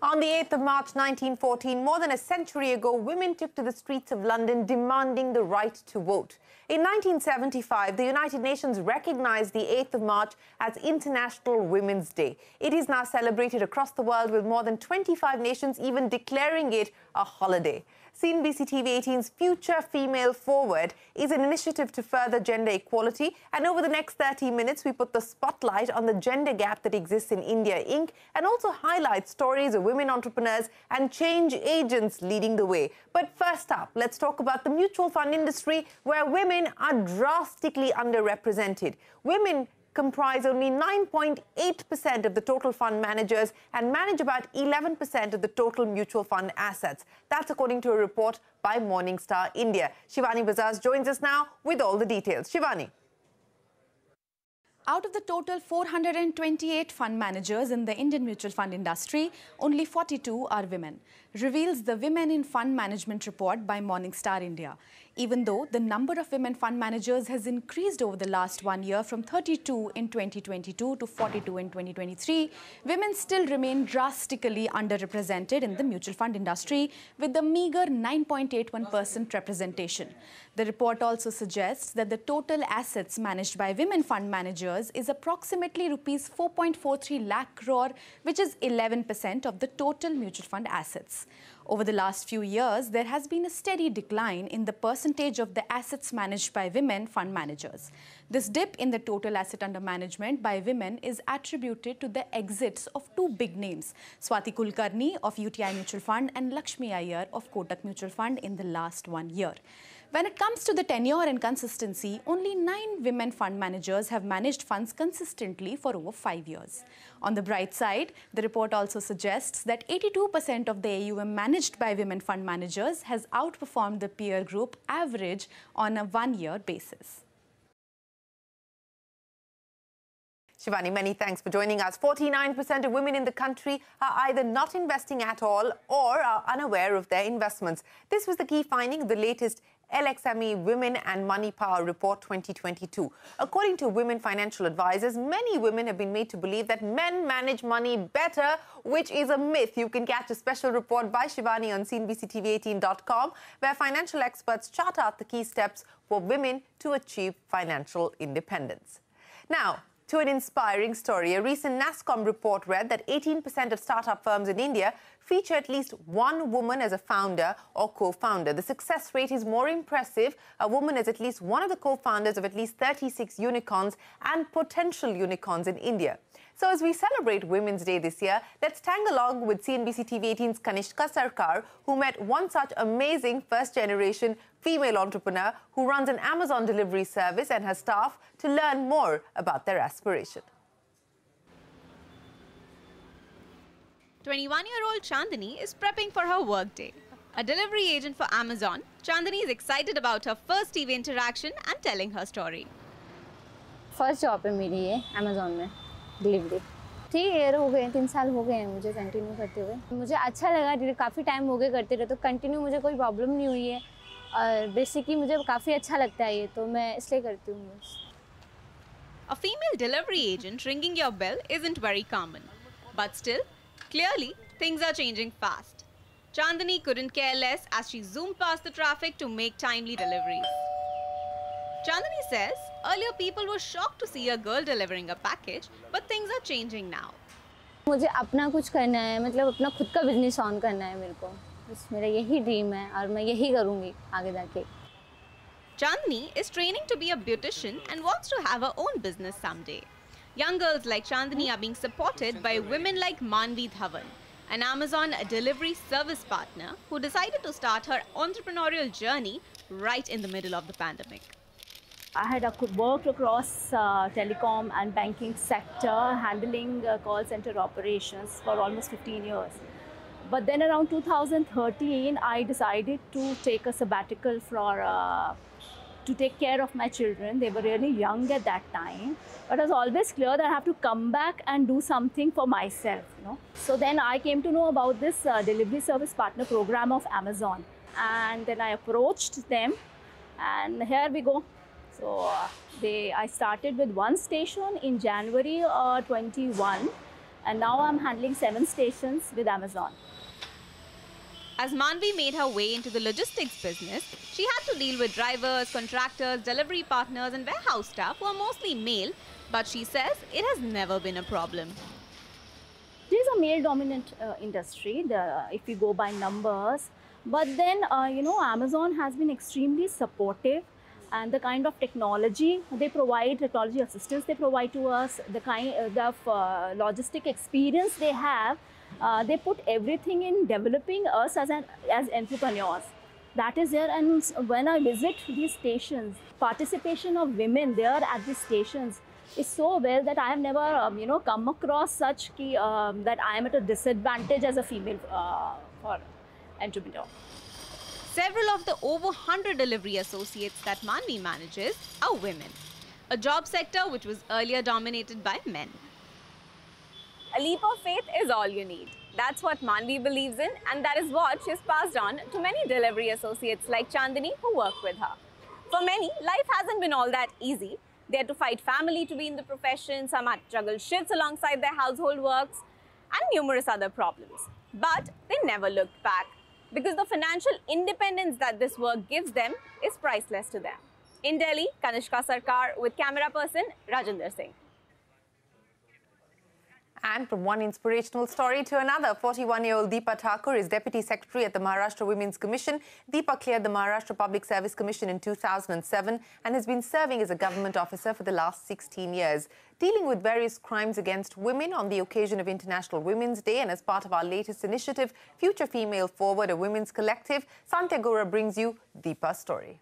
On the 8th of March 1914, more than a century ago, women took to the streets of London demanding the right to vote. In 1975, the United Nations recognized the 8th of March as International Women's Day. It is now celebrated across the world, with more than 25 nations even declaring it a holiday. CNBC TV 18's Future. Female. Forward is an initiative to further gender equality, and over the next 30 minutes we put the spotlight on the gender gap that exists in India, Inc., and also highlight stories of women entrepreneurs and change agents leading the way. But first up, let's talk about the mutual fund industry, where women are drastically underrepresented. Women comprise only 9.8% of the total fund managers and manage about 11% of the total mutual fund assets. That's according to a report by Morningstar India. Shivani Bazaz joins us now with all the details. Shivani. Out of the total 428 fund managers in the Indian mutual fund industry, only 42 are women, reveals the Women in Fund Management report by Morningstar India. Even though the number of women fund managers has increased over the last 1 year from 32 in 2022 to 42 in 2023, women still remain drastically underrepresented in the mutual fund industry, with a meager 9.81% representation. The report also suggests that the total assets managed by women fund managers is approximately rupees 4.43 lakh crore, which is 11% of the total mutual fund assets. Over the last few years, there has been a steady decline in the percentage of the assets managed by women fund managers. This dip in the total asset under management by women is attributed to the exits of two big names, Swati Kulkarni of UTI Mutual Fund and Lakshmi Iyer of Kotak Mutual Fund, in the last 1 year. When it comes to the tenure and consistency, only 9 women fund managers have managed funds consistently for over 5 years. On the bright side, the report also suggests that 82% of the AUM managed by women fund managers has outperformed the peer group average on a 1-year basis. Shivani, many thanks for joining us. 49% of women in the country are either not investing at all or are unaware of their investments. This was the key finding of the latest LXME Women and Money Power Report 2022. According to women financial advisors, many women have been made to believe that men manage money better, which is a myth. You can catch a special report by Shivani on CNBCTV18.com, where financial experts chart out the key steps for women to achieve financial independence. Now, to an inspiring story. A recent NASSCOM report read that 18% of startup firms in India feature at least one woman as a founder or co-founder. The success rate is more impressive. A woman is at least one of the co-founders of at least 36 unicorns and potential unicorns in India. So as we celebrate Women's Day this year, let's tag along with CNBC TV 18's Kanishka Sarkar, who met one such amazing first-generation female entrepreneur who runs an Amazon delivery service, and her staff, to learn more about their aspiration. 21-year-old Chandani is prepping for her workday. A delivery agent for Amazon, Chandani is excited about her first TV interaction and telling her story. First job is my Amazon delivery. 3 years हो गए, 3 साल हो गए हैं मुझे continue करते हुए. मुझे अच्छा लगा, काफ़ी टाइम हो गए करते रहे, तो कंटिन्यू मुझे कोई प्रॉब्लम नहीं हुई है. और बेसिकली मुझे काफ़ी अच्छा लगता है ये, तो मैं इसलिए करती हूँ. A female delivery agent ringing your bell isn't very common. But still, clearly, things are changing fast. Chandani couldn't care less as she zoomed past the traffic to make timely deliveries. Chandani says earlier people were shocked to see a girl delivering a package, but things are changing now. मुझे अपना कुछ करना है, मतलब अपना खुद का business on करना है मेरे को. मेरा यही ड्रीम है और मैं यही करूँगी आगे जाके. Chandani is training to be a beautician and wants to have her own business someday. Young girls like Chandani are being supported by women like Manvi Dhawan, an Amazon delivery service partner who decided to start her entrepreneurial journey right in the middle of the pandemic. I had worked across telecom and banking sector, handling call center operations for almost 15 years. But then around 2013, I decided to take a sabbatical for to take care of my children. They were really young at that time. But it was always clear that I have to come back and do something for myself, you know. So then I came to know about this delivery service partner program of Amazon. And then I approached them, and here we go. So I started with one station in January 21. and now I'm handling 7 stations with Amazon. As Manvi made her way into the logistics business, she had to deal with drivers, contractors, delivery partners and warehouse staff who are mostly male, but she says it has never been a problem. It is a male-dominant industry, if you go by numbers. But then, Amazon has been extremely supportive, and the kind of technology they provide, technology assistance they provide to us, the kind of logistic experience they have, they put everything in developing us as entrepreneurs. That is there, and when I visit these stations, participation of women there at these stations is so well that I have never, come across such that I am at a disadvantage as a female entrepreneur. Several of the over 100 delivery associates that Manvi manages are women, a job sector which was earlier dominated by men. A leap of faith is all you need. That's what Manvi believes in, and that is what she's passed on to many delivery associates like Chandini who work with her. For many, life hasn't been all that easy. They had to fight family to be in the profession, some had to juggle shifts alongside their household works, and numerous other problems. But they never looked back, because the financial independence that this work gives them is priceless to them. In Delhi, Kanishka Sarkar with camera person Rajinder Singh. And from one inspirational story to another, 41-year-old Deepa Thakur is Deputy Secretary at the Maharashtra Women's Commission. Deepa cleared the Maharashtra Public Service Commission in 2007 and has been serving as a government officer for the last 16 years. Dealing with various crimes against women on the occasion of International Women's Day and as part of our latest initiative, Future Female Forward, a women's collective, Santya Gora brings you Deepa's story.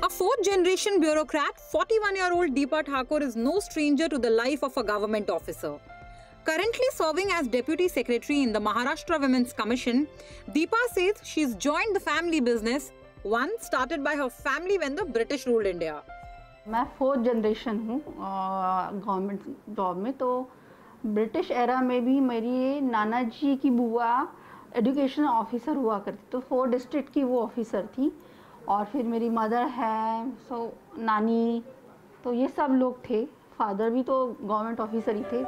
A fourth-generation bureaucrat, 41-year-old Deepa Thakur is no stranger to the life of a government officer. Currently serving as Deputy Secretary in the Maharashtra Women's Commission, Deepa says she's joined the family business, one started by her family when the British ruled India. मैं fourth generation हूँ government job में, तो British era में भी मेरी नाना जी की बुआ education officer हुआ करती, तो 4 district की वो officer थी. और फिर मेरी मदर है, सो नानी, तो ये सब लोग थे. फादर भी तो गवर्नमेंट ऑफिसर ही थे.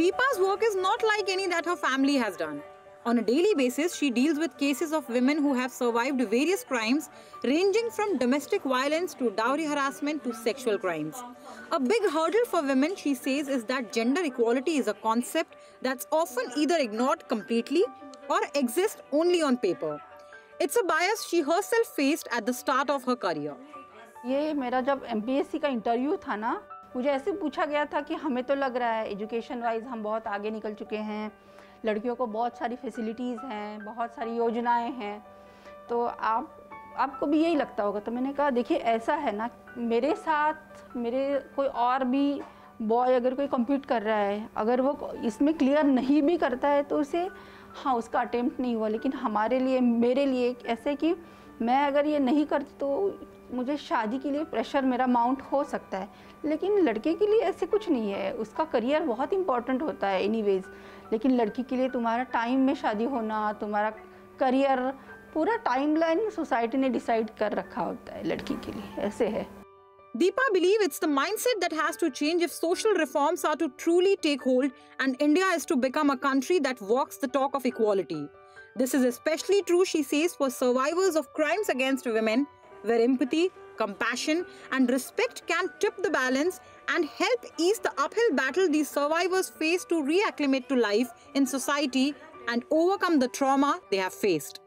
Deepa's work is not like any that her family has done. On a daily basis, she deals with cases of women who have survived various crimes ranging from domestic violence to dowry harassment to sexual crimes. A big hurdle for women, she says, is that gender equality is a concept that's often either ignored completely or exists only on paper. It's a bias she herself faced at the start of her career. ये मेरा जब MPSC का interview था ना, मुझे ऐसे पूछा गया था कि हमें तो लग रहा है एजुकेशन वाइज हम बहुत आगे निकल चुके हैं, लड़कियों को बहुत सारी फैसिलिटीज़ हैं, बहुत सारी योजनाएं हैं, तो आपको भी यही लगता होगा. तो मैंने कहा देखिए ऐसा है ना, मेरे साथ मेरे कोई और भी बॉय अगर कोई कम्पीट कर रहा है, अगर वो इसमें क्लियर नहीं भी करता है तो उसे हाँ उसका अटेम्प्ट नहीं हुआ. लेकिन हमारे लिए मेरे लिए ऐसे कि मैं अगर ये नहीं करती तो मुझे शादी के लिए प्रेशर मेरा माउंट हो सकता है. लेकिन लड़के के लिए ऐसे कुछ नहीं है, उसका करियर बहुत इम्पॉर्टेंट होता है एनीवेज. लेकिन लड़की के लिए तुम्हारा टाइम में शादी होना, तुम्हारा करियर, पूरा टाइमलाइन सोसाइटी ने डिसाइड कर रखा होता है लड़की के लिए, ऐसे है. Deepa believes it's the mindset that has to change if social reforms are to truly take hold and India is to become a country that walks the talk of equality. This is especially true, she says, for survivors of crimes against women, where empathy, compassion and respect can tip the balance and help ease the uphill battle these survivors face to reacclimate to life in society and overcome the trauma they have faced.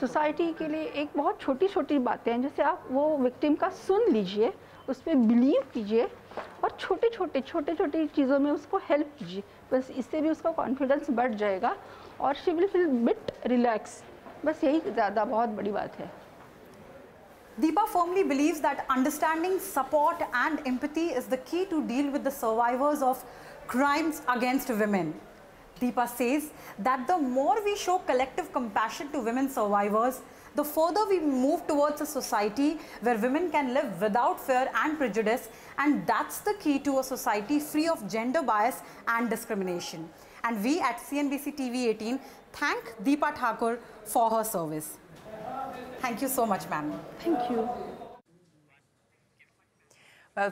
Society के लिए एक बहुत छोटी छोटी बातें हैं, जैसे आप वो विक्टिम का सुन लीजिए, उस पर बिलीव कीजिए और छोटे छोटे चीज़ों में उसको हेल्प कीजिए. बस इससे भी उसका कॉन्फिडेंस बढ़ जाएगा और she will feel bit relax. बस यही ज़्यादा बहुत बड़ी बात है. Deepa firmly believes that understanding, support and empathy is the key to deal with the survivors of crimes against women. Deepa says that the more we show collective compassion to women survivors, the further we move towards a society where women can live without fear and prejudice, and that's the key to a society free of gender bias and discrimination. And we at CNBC TV 18 thank Deepa Thakur for her service. Thank you so much, ma'am. Thank you.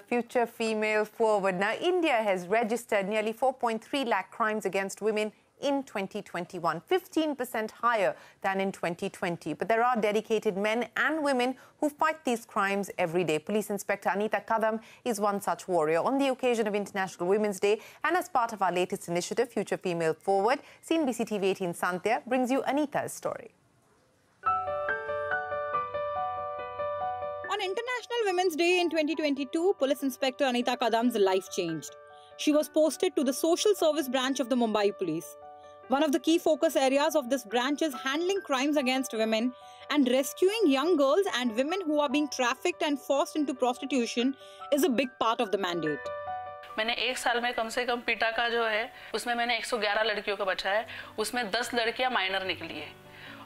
Future. Female. Forward. Now, India has registered nearly 4.3 lakh crimes against women in 2021, 15% higher than in 2020. But there are dedicated men and women who fight these crimes every day. Police Inspector Anita Kadam is one such warrior. On the occasion of International Women's Day and as part of our latest initiative, Future Female Forward, CNBC TV 18 Santhya brings you Anita's story. On International Women's Day in 2022, Police Inspector Anita Kadam's life changed. She was posted to the Social Service branch of the Mumbai Police. One of the key focus areas of this branch is handling crimes against women and rescuing young girls and women who are being trafficked and forced into prostitution is a big part of the mandate. मैंने एक साल में कम से कम पीटा का जो है उसमें मैंने 111 लड़कियों को बचाया है, उसमें 10 लड़कियां माइनर निकली है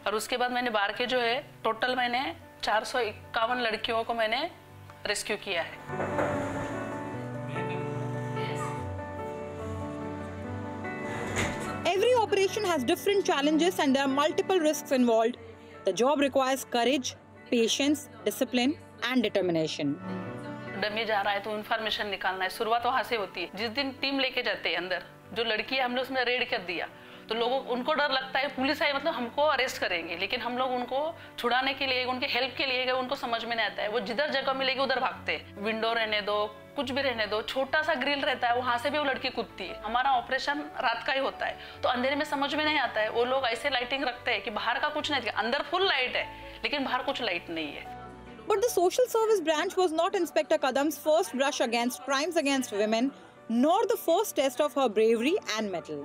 और उसके बाद मैंने बार के जो है टोटल मैंने 451 लड़कियों को मैंने रेस्क्यू किया है. Every operation has different challenges and there are multiple risks involved. The job requires courage, patience, discipline and determination. Dummy जा रहा है तो इनफॉरमेशन निकालना है. शुरुआत वहाँ से होती है. जिस दिन टीम लेके जाते हैं अंदर जो लड़की है हमने उसमें रेड कर दिया तो लोगों उनको डर लगता है पुलिस आई मतलब हमको अरेस्ट करेंगे लेकिन हम लोग उनको छुड़ाने के लिए उनके हेल्प के लिए गए उनको समझ में नहीं आता है वो जिधर जगह मिलेगी उधर भागते हैं. विंडो रहने दो कुछ भी रहने दो छोटा सा ग्रिल रहता है वहाँ से भी वो लड़की कूदती है. हमारा ऑपरेशन रात का ही होता है तो अंधेरे में समझ में नहीं आता है. वो लोग ऐसे लाइटिंग रखते हैं कि बाहर का कुछ नहीं दिखता. अंदर फुल लाइट है लेकिन बाहर कुछ लाइट नहीं है. But the social service branch was not inspector Kadam's first brush against crimes against women nor the first test of her bravery and metal.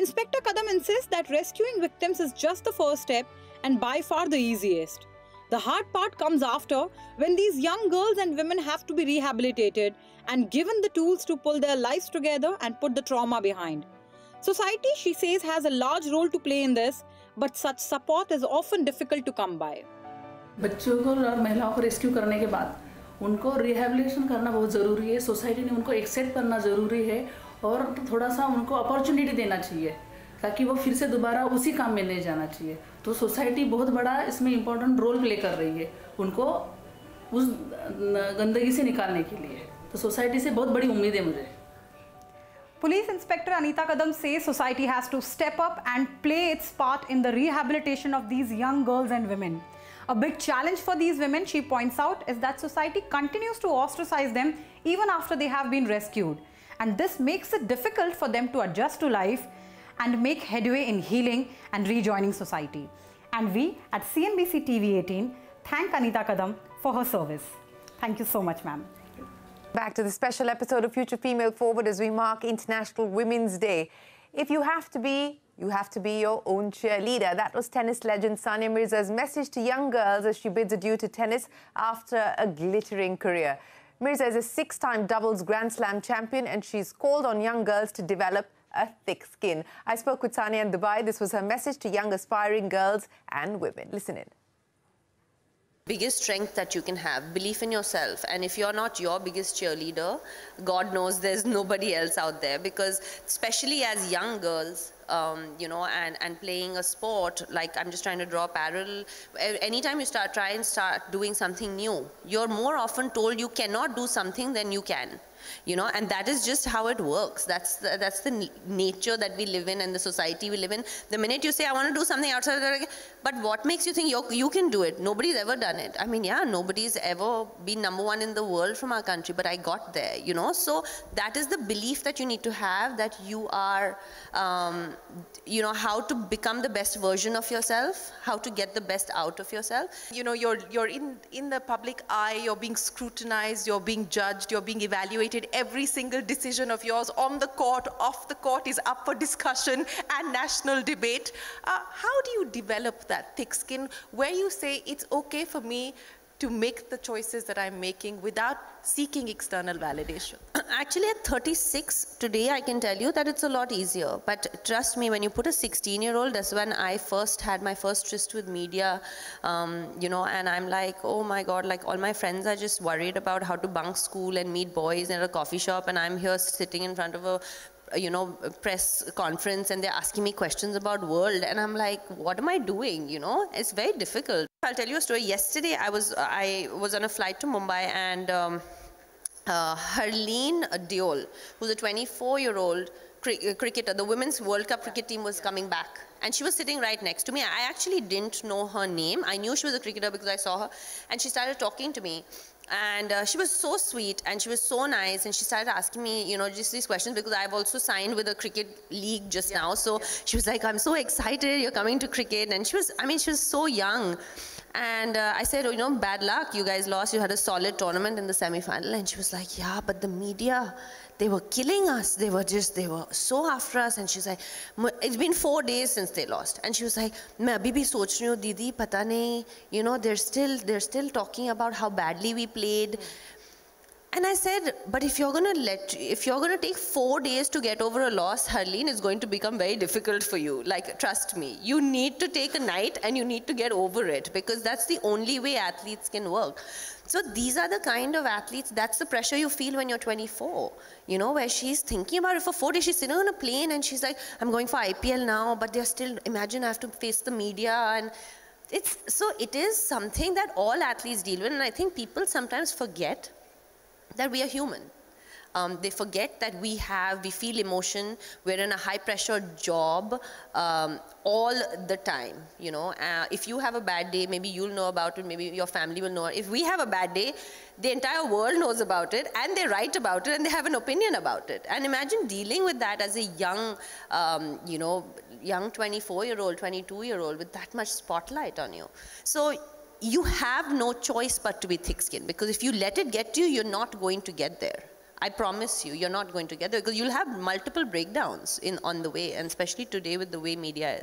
Inspector Kadam insists that rescuing victims is just the first step and by far the easiest. The hard part comes after when these young girls and women have to be rehabilitated and given the tools to pull their lives together and put the trauma behind. Society, she says, has a large role to play in this, but such support is often difficult to come by. बच्चों को और महिलाओं को rescue करने के बाद उनको rehabilitation करना बहुत जरूरी है. सोसाइटी ने उनको एक्सेप्ट करना जरूरी है और थोड़ा सा उनको अपॉर्चुनिटी देना चाहिए ताकि वो फिर से दोबारा उसी काम में नहीं जाना चाहिए. तो सोसाइटी बहुत बड़ा इसमें इम्पोर्टेंट रोल प्ले कर रही है उनको उस गंदगी से निकालने के लिए. तो सोसाइटी से बहुत बड़ी उम्मीद है मुझे. Police Inspector Anita Kadam says society has to step up and play its part in the rehabilitation of these young girls and women. A big challenge for these women, she points out, is that society continues to ostracize them even after they have been rescued. And this makes it difficult for them to adjust to life and make headway in healing and rejoining society. And we at CNBC TV 18 thank Anita Kadam for her service. Thank you so much, ma'am. Back to the special episode of Future Female Forward as we mark International Women's Day. If you have to be, you have to be your own cheerleader. That was tennis legend Sania Mirza's message to young girls as she bids adieu to tennis after a glittering career. Mirza is a 6-time doubles Grand Slam champion and she's called on young girls to develop a thick skin. I spoke with Sania in Dubai. This was her message to young aspiring girls and women. Listen in. Biggest strength that you can have, belief in yourself. And if you're not your biggest cheerleader, God knows there's nobody else out there. Because especially as young girls, you know, and playing a sport, like I'm just trying to draw a parallel. Anytime you try and start doing something new, you're more often told you cannot do something than you can, you know, and that is just how it works. That's the nature that we live in and the society we live in. The minute you say, I want to do something outside, but what makes you think you can do it? Nobody's ever done it. I mean, yeah, nobody's ever been #1 in the world from our country, but I got there, you know, so that is the belief that you need to have that you are, you know, how to become the best version of yourself, how to get the best out of yourself. You know, you're in the public eye, you're being scrutinized, you're being judged, you're being evaluated. Every single decision of yours on the court, off the court is up for discussion and national debate. How do you develop that thick skin where you say, it's okay for me to make the choices that I'm making without seeking external validation? Actually, at 36 today, I can tell you that it's a lot easier. But trust me, when you put a 16-year-old, that's when I first had my first tryst with media, you know, and I'm like, oh my God, like all my friends are just worried about how to bunk school and meet boys in a coffee shop, and I'm here sitting in front of a press conference, and they're asking me questions about world, and I'm like, what am I doing, you know? It's very difficult. I'll tell you a story. Yesterday, I was on a flight to Mumbai, and Harleen Deol, who's a 24-year-old cricketer, the Women's World Cup cricket team was coming back, and she was sitting right next to me. I actually didn't know her name. I knew she was a cricketer because I saw her, and she started talking to me. And she was so sweet, and she was so nice, and she started asking me, you know, just these questions, because I've also signed with a cricket league just now. So she was like, I'm so excited, you're coming to cricket. And she was, I mean, she was so young. And I said, oh, you know, bad luck, you guys lost, you had a solid tournament in the semi-final. And she was like, yeah, but the media, they were killing us. They were just, they were so after us. And she's like, it's been 4 days since they lost. And she was like, main abhi bhi soch rahi hu, didi, pata nahi, you know, they're still talking about how badly we played. And I said, but if you're gonna take 4 days to get over a loss, Harleen, it's going to become very difficult for you. Like, trust me, you need to take a night and you need to get over it, because that's the only way athletes can work. So these are the kind of athletes, that's the pressure you feel when you're 24, you know, where she's thinking about it for 4 days. She's sitting on a plane and she's like, I'm going for IPL now, but they're still, imagine I have to face the media. And it's, so it is something that all athletes deal with, and I think people sometimes forget that we are human. They forget that we feel emotion, we're in a high pressure job all the time, you know. If you have a bad day, maybe you'll know about it, maybe your family will know. If we have a bad day, the entire world knows about it, and they write about it, and they have an opinion about it. And imagine dealing with that as a young, you know, young 24-year-old, 22-year-old with that much spotlight on you. So you have no choice but to be thick-skinned, because if you let it get to you, you're not going to get there. I promise you, you're not going to get there, because you'll have multiple breakdowns on the way, and especially today with the way media is.